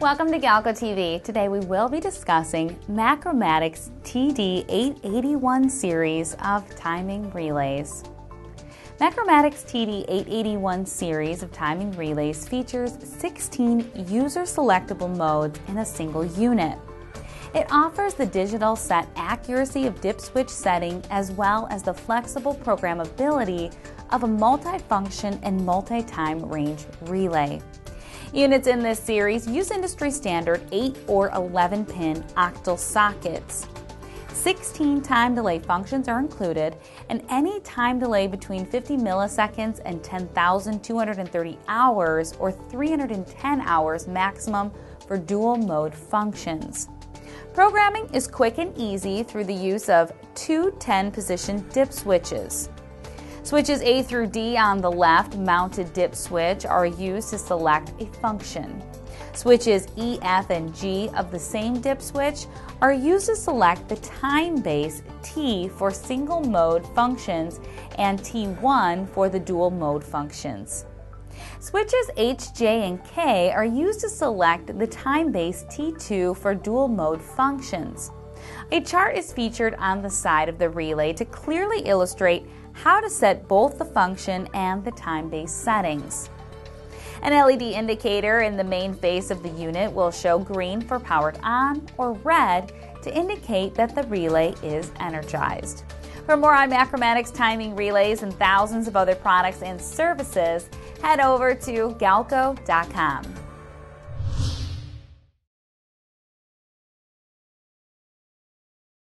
Welcome to Galco TV. Today we will be discussing Macromatic's TD-881 series of timing relays. Macromatic's TD-881 series of timing relays features 16 user-selectable modes in a single unit. It offers the digital set accuracy of dip switch setting as well as the flexible programmability of a multi-function and multi-time range relay. Units in this series use industry standard 8 or 11 pin octal sockets. 16 time delay functions are included, and any time delay between 50 milliseconds and 10,230 hours or 310 hours maximum for dual mode functions. Programming is quick and easy through the use of two 10-position dip switches. Switches A through D on the left mounted dip switch are used to select a function. Switches E, F, and G of the same dip switch are used to select the time base T for single mode functions and T1 for the dual mode functions. Switches H, J, and K are used to select the time base T2 for dual mode functions. A chart is featured on the side of the relay to clearly illustrate how to set both the function and the time-based settings. An LED indicator in the main face of the unit will show green for powered on or red to indicate that the relay is energized. For more on Macromatic's timing relays and thousands of other products and services, head over to galco.com.